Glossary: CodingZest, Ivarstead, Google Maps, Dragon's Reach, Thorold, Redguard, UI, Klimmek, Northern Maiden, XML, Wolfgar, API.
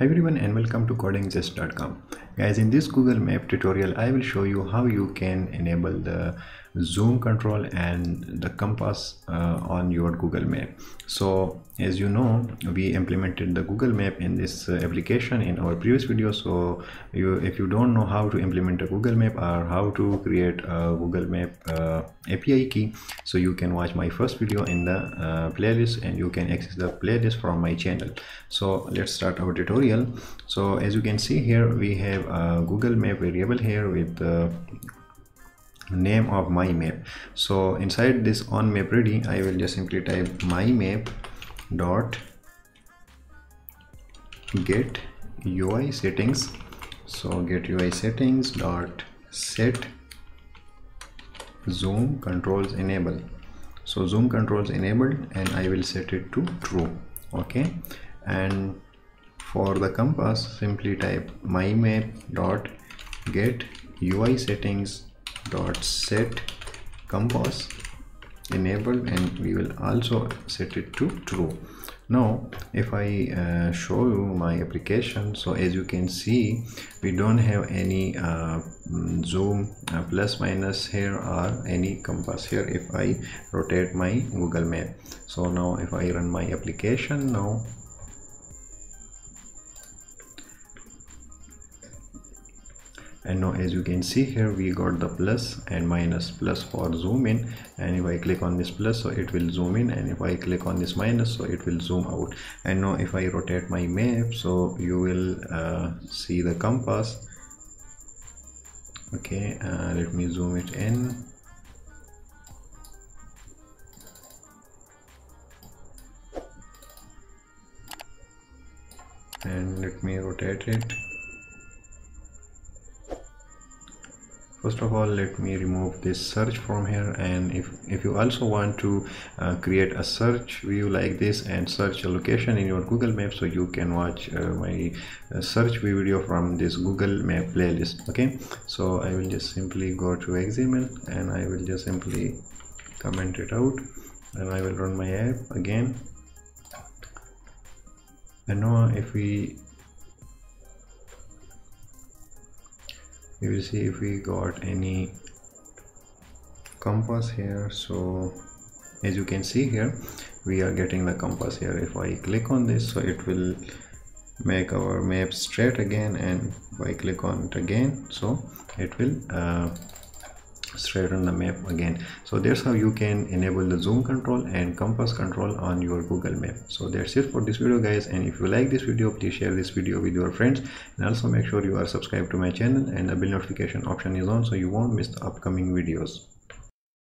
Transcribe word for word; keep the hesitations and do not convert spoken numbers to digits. Hi everyone and welcome to coding zest dot com. Guys, in this Google Map tutorial I will show you how you can enable the zoom control and the compass uh, on your Google Map. So as you know, we implemented the Google Map in this application in our previous video. So you, if you don't know how to implement a Google Map or how to create a Google Map uh, A P I key, so you can watch my first video in the uh, playlist and you can access the playlist from my channel. So let's start our tutorial. So as you can see here, we have a Google Map variable here with the name of my map. So inside this on map ready, I will just simply type my map dot get U I settings. So get U I settings dot set zoom controls enable. So zoom controls enabled, and I will set it to true. Okay, and for the compass, simply type my map dot get U I settings dot set compass enabled, and we will also set it to true. Now if I uh, show you my application, so as you can see, we don't have any uh, zoom uh, plus minus here or any compass here if I rotate my Google Map. So now if I run my application now, and now as you can see here, we got the plus and minus, plus for zoom in, and if I click on this plus, so it will zoom in, and if I click on this minus, so it will zoom out. And now if I rotate my map, so you will uh, see the compass. Okay, uh, let me zoom it in. And let me rotate it. First of all, let me remove this search from here. And if, if you also want to uh, create a search view like this and search a location in your Google Map, so you can watch uh, my uh, search view video from this Google Map playlist. Okay, so I will just simply go to X M L and I will just simply comment it out, and I will run my app again. And now if we you will see if we got any compass here. So as you can see here, we are getting the compass here. If I click on this, so it will make our map straight again, and if I click on it again, so it will uh, straighten the map again. So that's how you can enable the zoom control and compass control on your Google Map. So that's it for this video, guys, and if you like this video, please share this video with your friends, and also make sure you are subscribed to my channel and the bell notification option is on, so you won't miss the upcoming videos.